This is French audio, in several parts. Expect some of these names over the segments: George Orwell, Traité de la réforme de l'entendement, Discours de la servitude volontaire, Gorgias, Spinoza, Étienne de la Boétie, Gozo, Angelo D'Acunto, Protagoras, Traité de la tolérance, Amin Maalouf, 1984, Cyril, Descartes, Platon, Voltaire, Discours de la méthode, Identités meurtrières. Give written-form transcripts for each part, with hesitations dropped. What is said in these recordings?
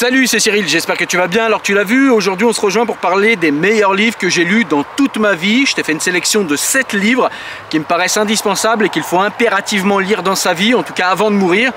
Salut, c'est Cyril, j'espère que tu vas bien. Alors tu l'as vu, aujourd'hui on se rejoint pour parler des meilleurs livres que j'ai lus dans toute ma vie. Je t'ai fait une sélection de 7 livres qui me paraissent indispensables et qu'il faut impérativement lire dans sa vie, en tout cas avant de mourir.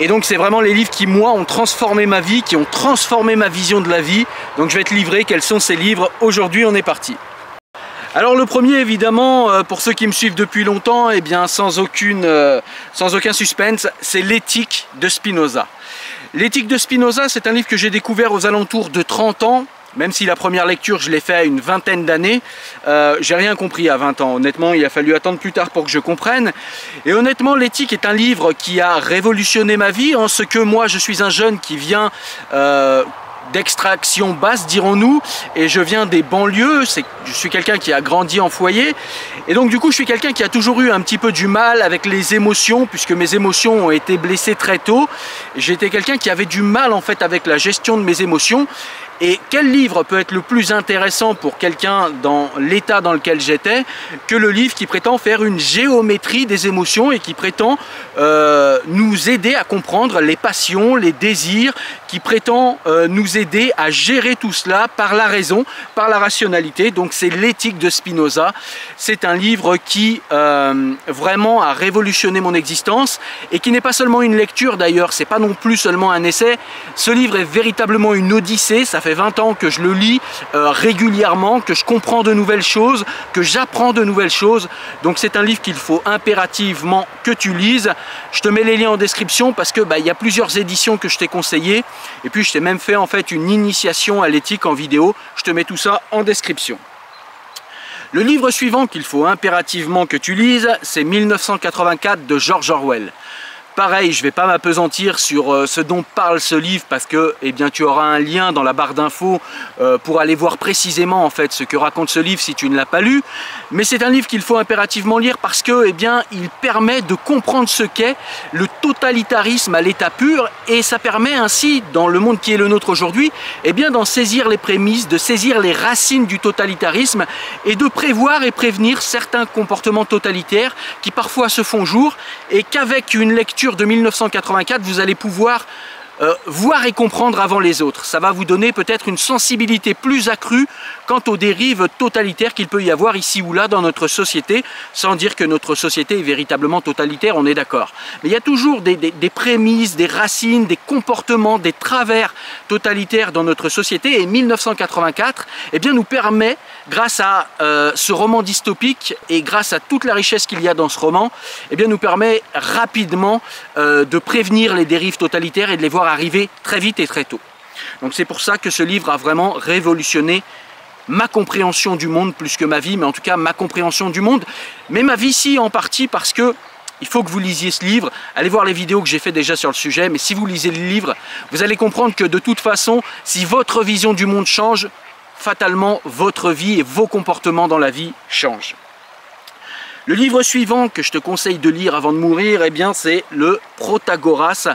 Et donc c'est vraiment les livres qui, moi, ont transformé ma vie, qui ont transformé ma vision de la vie. Donc je vais te livrer quels sont ces livres. Aujourd'hui, on est parti. Alors le premier, évidemment, pour ceux qui me suivent depuis longtemps, eh bien, sans aucun suspense, c'est l'Éthique de Spinoza. L'éthique de Spinoza, c'est un livre que j'ai découvert aux alentours de 30 ans, même si la première lecture, je l'ai fait à une vingtaine d'années. J'ai rien compris à 20 ans, honnêtement, il a fallu attendre plus tard pour que je comprenne. Et honnêtement, l'éthique est un livre qui a révolutionné ma vie, en ce que moi, je suis un jeune qui vient d'extraction basse, dirons-nous, et je viens des banlieues, je suis quelqu'un qui a grandi en foyer, et donc du coup je suis quelqu'un qui a toujours eu un petit peu du mal avec les émotions, puisque mes émotions ont été blessées très tôt. J'étais quelqu'un qui avait du mal en fait avec la gestion de mes émotions, et quel livre peut être le plus intéressant pour quelqu'un dans l'état dans lequel j'étais que le livre qui prétend faire une géométrie des émotions et qui prétend nous aider à comprendre les passions, les désirs, qui prétend nous aider à gérer tout cela par la raison, par la rationalité. Donc c'est l'Éthique de Spinoza. C'est un livre qui vraiment a révolutionné mon existence et qui n'est pas seulement une lecture d'ailleurs, c'est pas non plus seulement un essai. Ce livre est véritablement une odyssée, ça fait 20 ans que je le lis régulièrement, que je comprends de nouvelles choses, que j'apprends de nouvelles choses. Donc c'est un livre qu'il faut impérativement que tu lises. Je te mets les liens en description parce que il y a plusieurs éditions que je t'ai conseillées. Et puis je t'ai même fait en fait une initiation à l'éthique en vidéo. Je te mets tout ça en description. Le livre suivant qu'il faut impérativement que tu lises, c'est 1984 de George Orwell. Pareil, je ne vais pas m'apesantir sur ce dont parle ce livre parce que tu auras un lien dans la barre d'infos pour aller voir précisément en fait ce que raconte ce livre si tu ne l'as pas lu. Mais c'est un livre qu'il faut impérativement lire parce que il permet de comprendre ce qu'est le totalitarisme à l'état pur, et ça permet ainsi dans le monde qui est le nôtre aujourd'hui d'en saisir les prémices, de saisir les racines du totalitarisme et de prévoir et prévenir certains comportements totalitaires qui parfois se font jour, et qu'avec une lecture de 1984, vous allez pouvoir voir et comprendre avant les autres. Ça va vous donner peut-être une sensibilité plus accrue quant aux dérives totalitaires qu'il peut y avoir ici ou là dans notre société, sans dire que notre société est véritablement totalitaire, on est d'accord. Mais il y a toujours des prémices, des racines, des comportements, des travers totalitaires dans notre société, et 1984 nous permet, grâce à ce roman dystopique et grâce à toute la richesse qu'il y a dans ce roman, nous permet rapidement de prévenir les dérives totalitaires et de les voir arriver très vite et très tôt. Donc c'est pour ça que ce livre a vraiment révolutionné ma compréhension du monde, plus que ma vie, mais en tout cas ma compréhension du monde, mais ma vie si en partie, parce que il faut que vous lisiez ce livre. Allez voir les vidéos que j'ai fait déjà sur le sujet, mais si vous lisez le livre, vous allez comprendre que de toute façon, si votre vision du monde change, fatalement votre vie et vos comportements dans la vie changent. Le livre suivant que je te conseille de lire avant de mourir, c'est le Protagoras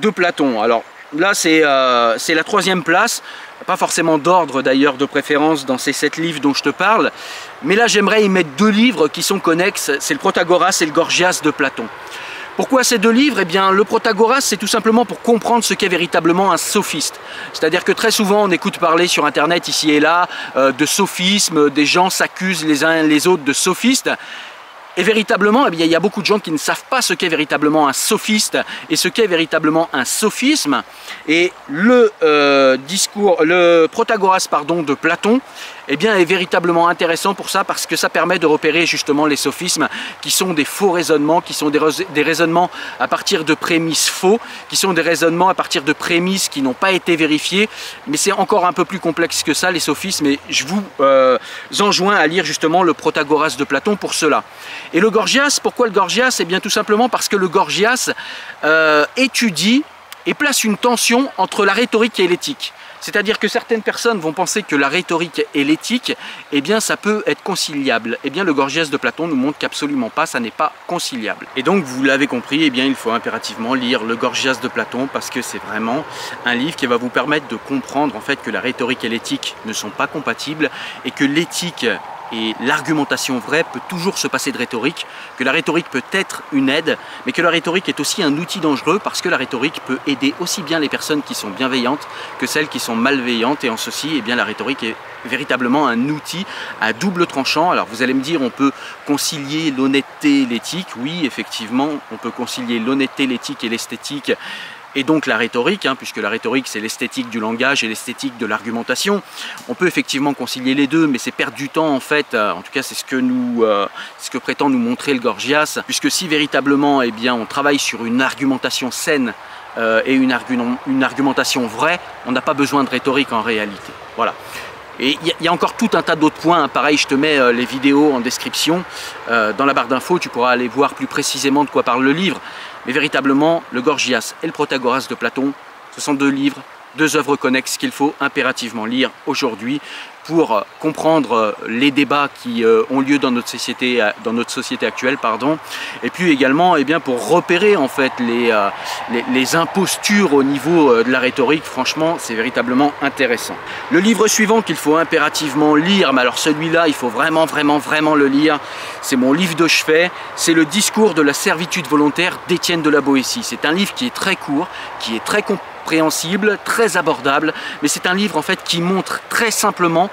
de Platon. Alors là c'est la 3e place, pas forcément d'ordre d'ailleurs de préférence dans ces 7 livres dont je te parle, mais là j'aimerais y mettre 2 livres qui sont connexes, c'est le Protagoras et le Gorgias de Platon. Pourquoi ces 2 livres ? Le Protagoras, c'est tout simplement pour comprendre ce qu'est véritablement un sophiste. C'est-à-dire que très souvent, on écoute parler sur Internet, ici et là, de sophisme, des gens s'accusent les uns les autres de sophistes. Et véritablement, il y a beaucoup de gens qui ne savent pas ce qu'est véritablement un sophiste et ce qu'est véritablement un sophisme. Et le Protagoras de Platon est véritablement intéressant pour ça, parce que ça permet de repérer justement les sophismes qui sont des faux raisonnements, qui sont des raisonnements à partir de prémices faux, qui sont des raisonnements à partir de prémices qui n'ont pas été vérifiées. Mais c'est encore un peu plus complexe que ça, les sophismes, et je vous enjoins à lire justement le Protagoras de Platon pour cela. Et le Gorgias, pourquoi le Gorgias ? Tout simplement parce que le Gorgias étudie et place une tension entre la rhétorique et l'éthique. C'est-à-dire que certaines personnes vont penser que la rhétorique et l'éthique, ça peut être conciliable. Le Gorgias de Platon nous montre qu'absolument pas, ça n'est pas conciliable. Et donc, vous l'avez compris, il faut impérativement lire le Gorgias de Platon, parce que c'est vraiment un livre qui va vous permettre de comprendre en fait que la rhétorique et l'éthique ne sont pas compatibles, et que l'éthique et l'argumentation vraie peut toujours se passer de rhétorique, que la rhétorique peut être une aide, mais que la rhétorique est aussi un outil dangereux parce que la rhétorique peut aider aussi bien les personnes qui sont bienveillantes que celles qui sont malveillantes, et en ceci, eh bien, la rhétorique est véritablement un outil à double tranchant. Alors vous allez me dire, on peut concilier l'honnêteté et l'éthique. Oui, effectivement, on peut concilier l'honnêteté, l'éthique et l'esthétique, et donc la rhétorique, hein, puisque la rhétorique c'est l'esthétique du langage et l'esthétique de l'argumentation. On peut effectivement concilier les deux, mais c'est perdre du temps en fait. En tout cas, c'est ce que prétend nous montrer le Gorgias, puisque si véritablement, eh bien, on travaille sur une argumentation saine et une argumentation vraie, on n'a pas besoin de rhétorique en réalité. Voilà. Et il y a encore tout un tas d'autres points, hein. Pareil, je te mets les vidéos en description, dans la barre d'infos, tu pourras aller voir plus précisément de quoi parle le livre. Mais véritablement, le Gorgias et le Protagoras de Platon, ce sont deux livres, deux œuvres connexes qu'il faut impérativement lire aujourd'hui pour comprendre les débats qui ont lieu dans notre société actuelle, pardon. Et puis également, eh bien, pour repérer en fait les impostures au niveau de la rhétorique. Franchement, c'est véritablement intéressant. Le livre suivant qu'il faut impérativement lire, mais alors celui-là, il faut vraiment le lire. C'est mon livre de chevet, c'est le Discours de la servitude volontaire d'Étienne de la Boétie. C'est un livre qui est très court, qui est très compréhensible, très abordable, mais c'est un livre en fait qui montre très simplement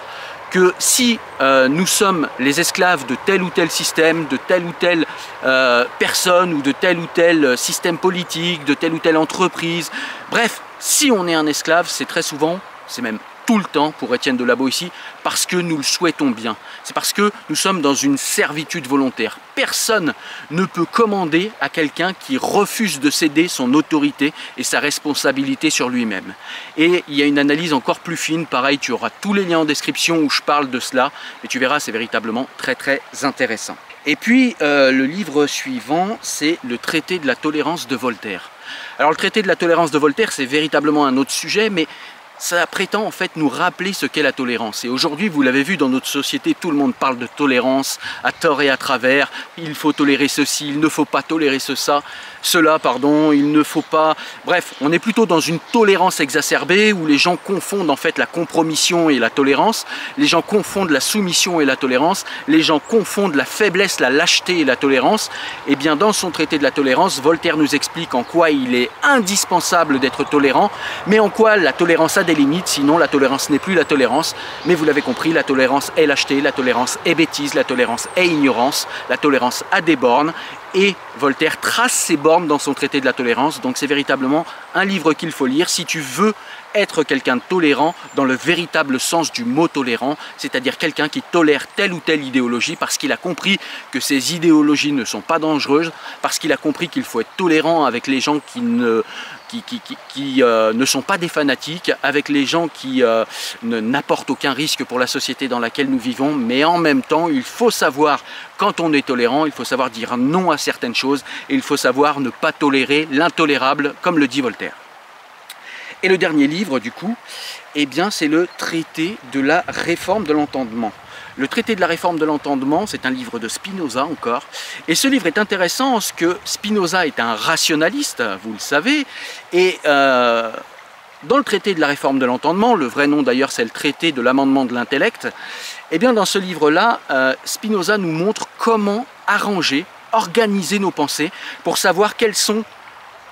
que si nous sommes les esclaves de tel ou tel système, de telle ou telle personne, ou de tel ou tel système politique, de telle ou telle entreprise, bref, si on est un esclave, c'est très souvent, c'est même tout le temps pour Étienne de la Boétie, parce que nous le souhaitons bien. C'est parce que nous sommes dans une servitude volontaire. Personne ne peut commander à quelqu'un qui refuse de céder son autorité et sa responsabilité sur lui-même. Et il y a une analyse encore plus fine. Pareil, tu auras tous les liens en description où je parle de cela. Et tu verras, c'est véritablement très intéressant. Et puis, le livre suivant, c'est le Traité de la tolérance de Voltaire. Alors, le Traité de la tolérance de Voltaire, c'est véritablement un autre sujet, mais ça prétend en fait nous rappeler ce qu'est la tolérance. Et aujourd'hui, vous l'avez vu, dans notre société, tout le monde parle de tolérance à tort et à travers. Il faut tolérer ceci, il ne faut pas tolérer cela, pardon, il ne faut pas... Bref, on est plutôt dans une tolérance exacerbée où les gens confondent en fait la compromission et la tolérance, les gens confondent la soumission et la tolérance, les gens confondent la faiblesse, la lâcheté et la tolérance. Et bien, dans son Traité de la tolérance, Voltaire nous explique en quoi il est indispensable d'être tolérant, mais en quoi la tolérance a des limites, sinon la tolérance n'est plus la tolérance. Mais vous l'avez compris, la tolérance est lâcheté, la tolérance est bêtise, la tolérance est ignorance, la tolérance a des bornes, et Voltaire trace ses bornes dans son Traité de la tolérance. Donc c'est véritablement un livre qu'il faut lire si tu veux être quelqu'un de tolérant dans le véritable sens du mot tolérant, c'est-à-dire quelqu'un qui tolère telle ou telle idéologie parce qu'il a compris que ces idéologies ne sont pas dangereuses, parce qu'il a compris qu'il faut être tolérant avec les gens qui ne sont pas des fanatiques, avec les gens qui n'apportent aucun risque pour la société dans laquelle nous vivons. Mais en même temps, il faut savoir, quand on est tolérant, il faut savoir dire non à certaines choses, et il faut savoir ne pas tolérer l'intolérable, comme le dit Voltaire. Et le dernier livre, du coup, eh bien, c'est le Traité de la réforme de l'entendement. Le Traité de la réforme de l'entendement, c'est un livre de Spinoza encore. Et ce livre est intéressant parce que Spinoza est un rationaliste, vous le savez. Et dans le Traité de la réforme de l'entendement, le vrai nom d'ailleurs c'est le Traité de l'amendement de l'intellect, et bien dans ce livre-là, Spinoza nous montre comment arranger, organiser nos pensées pour savoir quelles sont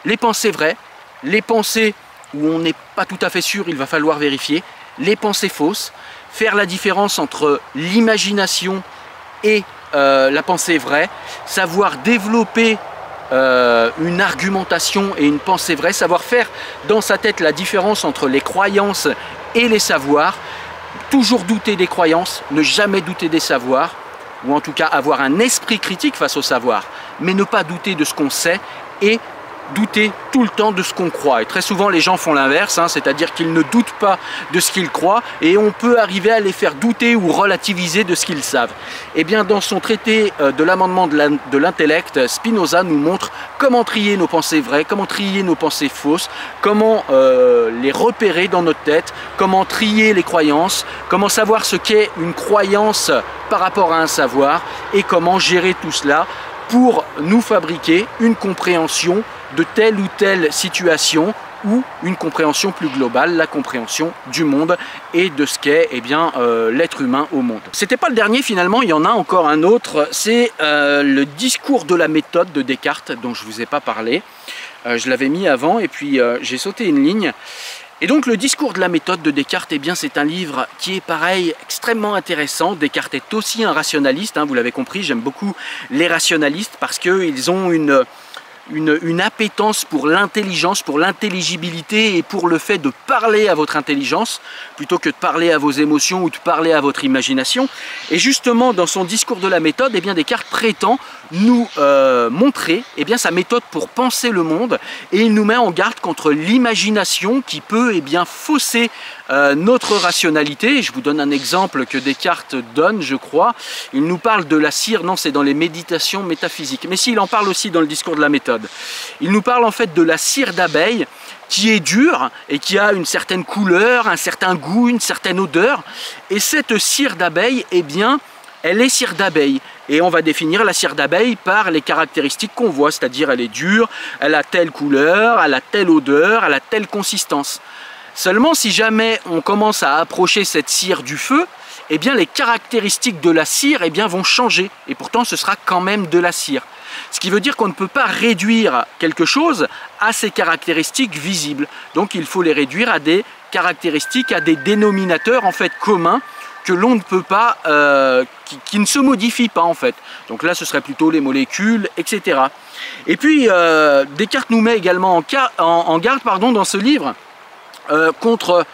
les pensées vraies, les pensées où on n'est pas tout à fait sûr, il va falloir vérifier, les pensées fausses, faire la différence entre l'imagination et la pensée vraie, savoir développer une argumentation et une pensée vraie, savoir faire dans sa tête la différence entre les croyances et les savoirs, toujours douter des croyances, ne jamais douter des savoirs, ou en tout cas avoir un esprit critique face au savoir, mais ne pas douter de ce qu'on sait et douter tout le temps de ce qu'on croit. Et très souvent les gens font l'inverse, hein, c'est-à-dire qu'ils ne doutent pas de ce qu'ils croient, et on peut arriver à les faire douter ou relativiser de ce qu'ils savent. Et bien dans son Traité de l'amendement de l'intellect, Spinoza nous montre comment trier nos pensées vraies, comment trier nos pensées fausses, comment les repérer dans notre tête, comment trier les croyances, comment savoir ce qu'est une croyance par rapport à un savoir, et comment gérer tout cela pour nous fabriquer une compréhension de telle ou telle situation ou une compréhension plus globale, la compréhension du monde et de ce qu'est l'être humain au monde. C'était pas le dernier finalement, il y en a encore un autre, c'est le discours de la méthode de Descartes dont je vous ai pas parlé. Je l'avais mis avant et puis j'ai sauté une ligne. Et donc le discours de la méthode de Descartes, eh bien c'est un livre qui est pareil, extrêmement intéressant. Descartes est aussi un rationaliste, hein, vous l'avez compris, j'aime beaucoup les rationalistes parce qu'ils ont une appétence pour l'intelligence, pour l'intelligibilité et pour le fait de parler à votre intelligence plutôt que de parler à vos émotions ou de parler à votre imagination. Et justement dans son discours de la méthode, eh bien Descartes prétend nous montrer eh bien, sa méthode pour penser le monde, et il nous met en garde contre l'imagination qui peut eh bien, fausser notre rationalité. Je vous donne un exemple que Descartes donne, je crois. Il nous parle de la cire, non c'est dans les méditations métaphysiques, mais si, il en parle aussi dans le discours de la méthode. Il nous parle en fait de la cire d'abeille qui est dure et qui a une certaine couleur, un certain goût, une certaine odeur. Et cette cire d'abeille, eh bien, elle est cire d'abeille. Et on va définir la cire d'abeille par les caractéristiques qu'on voit, c'est-à-dire elle est dure, elle a telle couleur, elle a telle odeur, elle a telle consistance. Seulement, si jamais on commence à approcher cette cire du feu, eh bien, les caractéristiques de la cire eh bien, vont changer. Et pourtant, ce sera quand même de la cire. Ce qui veut dire qu'on ne peut pas réduire quelque chose à ses caractéristiques visibles. Donc il faut les réduire à des caractéristiques, à des dénominateurs en fait communs que l'on ne peut pas, qui ne se modifient pas en fait. Donc là ce serait plutôt les molécules, etc. Et puis Descartes nous met également en garde dans ce livre contre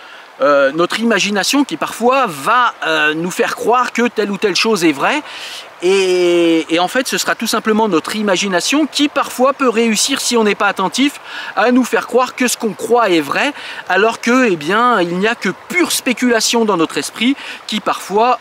notre imagination qui parfois va nous faire croire que telle ou telle chose est vraie. Et en fait ce sera tout simplement notre imagination qui parfois peut réussir, si on n'est pas attentif, à nous faire croire que ce qu'on croit est vrai, alors que eh bien, il n'y a que pure spéculation dans notre esprit qui parfois,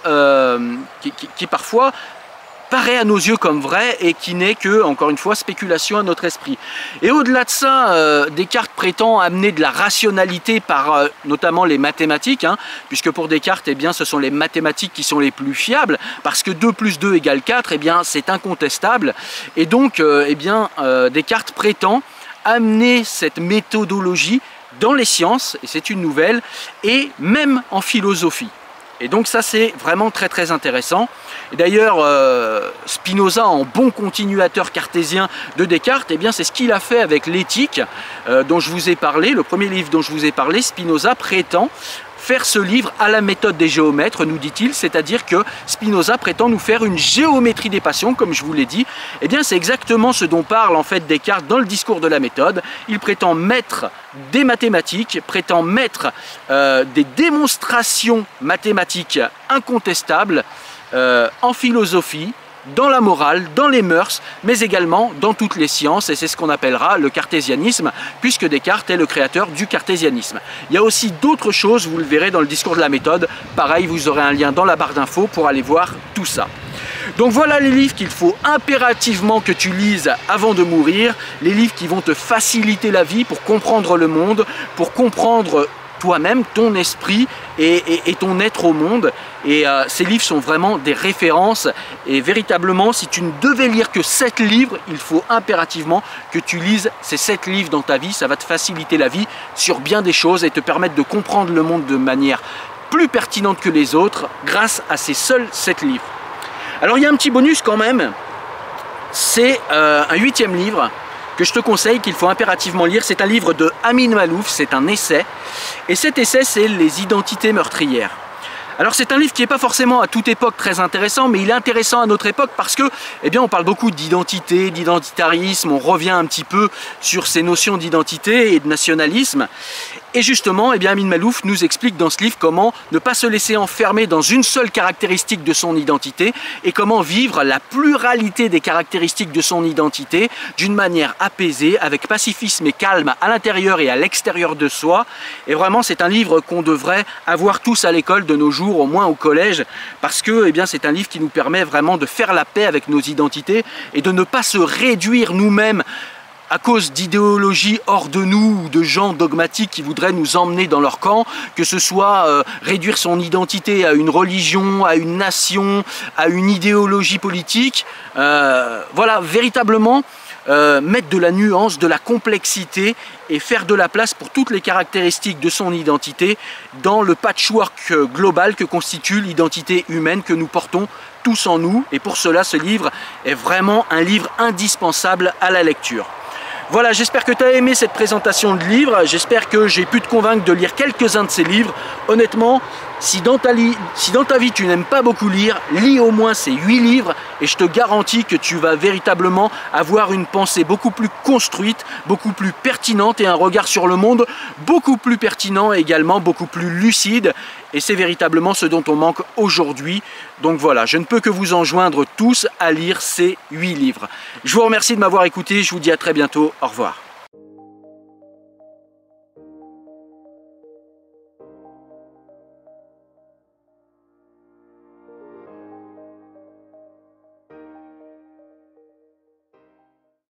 paraît à nos yeux comme vrai et qui n'est que, encore une fois, spéculation à notre esprit. Et au-delà de ça, Descartes prétend amener de la rationalité par notamment les mathématiques, hein, puisque pour Descartes, eh bien, ce sont les mathématiques qui sont les plus fiables, parce que 2 plus 2 égale 4, eh bien, c'est incontestable. Et donc, Descartes prétend amener cette méthodologie dans les sciences, et c'est une nouvelle, et même en philosophie. Et donc ça c'est vraiment très très intéressant. D'ailleurs Spinoza, en bon continuateur cartésien de Descartes, eh bien c'est ce qu'il a fait avec l'éthique dont je vous ai parlé, le premier livre dont je vous ai parlé. Spinoza prétend faire ce livre à la méthode des géomètres, nous dit-il, c'est-à-dire que Spinoza prétend nous faire une géométrie des passions, comme je vous l'ai dit. Eh bien c'est exactement ce dont parle en fait Descartes dans le discours de la méthode. Il prétend mettre des mathématiques, prétend mettre des démonstrations mathématiques incontestables en philosophie, dans la morale, dans les mœurs, mais également dans toutes les sciences, et c'est ce qu'on appellera le cartésianisme, puisque Descartes est le créateur du cartésianisme. Il y a aussi d'autres choses, vous le verrez dans le discours de la méthode, pareil, vous aurez un lien dans la barre d'infos pour aller voir tout ça. Donc voilà les livres qu'il faut impérativement que tu lises avant de mourir, les livres qui vont te faciliter la vie pour comprendre le monde, pour comprendre toi-même, ton esprit et ton être au monde. Et ces livres sont vraiment des références, et véritablement si tu ne devais lire que 7 livres, il faut impérativement que tu lises ces 7 livres dans ta vie. Ça va te faciliter la vie sur bien des choses et te permettre de comprendre le monde de manière plus pertinente que les autres grâce à ces seuls 7 livres. Alors il y a un petit bonus quand même, c'est un 8e livre que je te conseille, qu'il faut impérativement lire. C'est un livre de Amin Maalouf, c'est un essai. Et cet essai, c'est Les identités meurtrières. Alors c'est un livre qui n'est pas forcément à toute époque très intéressant, mais il est intéressant à notre époque parce que, eh bien, on parle beaucoup d'identité, d'identitarisme, on revient un petit peu sur ces notions d'identité et de nationalisme. Et justement, eh bien, Amin Maalouf nous explique dans ce livre comment ne pas se laisser enfermer dans une seule caractéristique de son identité et comment vivre la pluralité des caractéristiques de son identité d'une manière apaisée, avec pacifisme et calme à l'intérieur et à l'extérieur de soi. Et vraiment, c'est un livre qu'on devrait avoir tous à l'école de nos jours, au moins au collège, parce que eh bien c'est un livre qui nous permet vraiment de faire la paix avec nos identités et de ne pas se réduire nous-mêmes à cause d'idéologies hors de nous ou de gens dogmatiques qui voudraient nous emmener dans leur camp, que ce soit réduire son identité à une religion, à une nation, à une idéologie politique. Voilà, véritablement mettre de la nuance, de la complexité et faire de la place pour toutes les caractéristiques de son identité dans le patchwork global que constitue l'identité humaine que nous portons tous en nous. Et pour cela, ce livre est vraiment un livre indispensable à la lecture. Voilà, j'espère que tu as aimé cette présentation de livres, j'espère que j'ai pu te convaincre de lire quelques-uns de ces livres. Honnêtement, si dans ta vie tu n'aimes pas beaucoup lire, lis au moins ces 8 livres et je te garantis que tu vas véritablement avoir une pensée beaucoup plus construite, beaucoup plus pertinente et un regard sur le monde beaucoup plus pertinent et également beaucoup plus lucide. Et c'est véritablement ce dont on manque aujourd'hui. Donc voilà, je ne peux que vous enjoindre tous à lire ces 8 livres. Je vous remercie de m'avoir écouté, je vous dis à très bientôt, au revoir.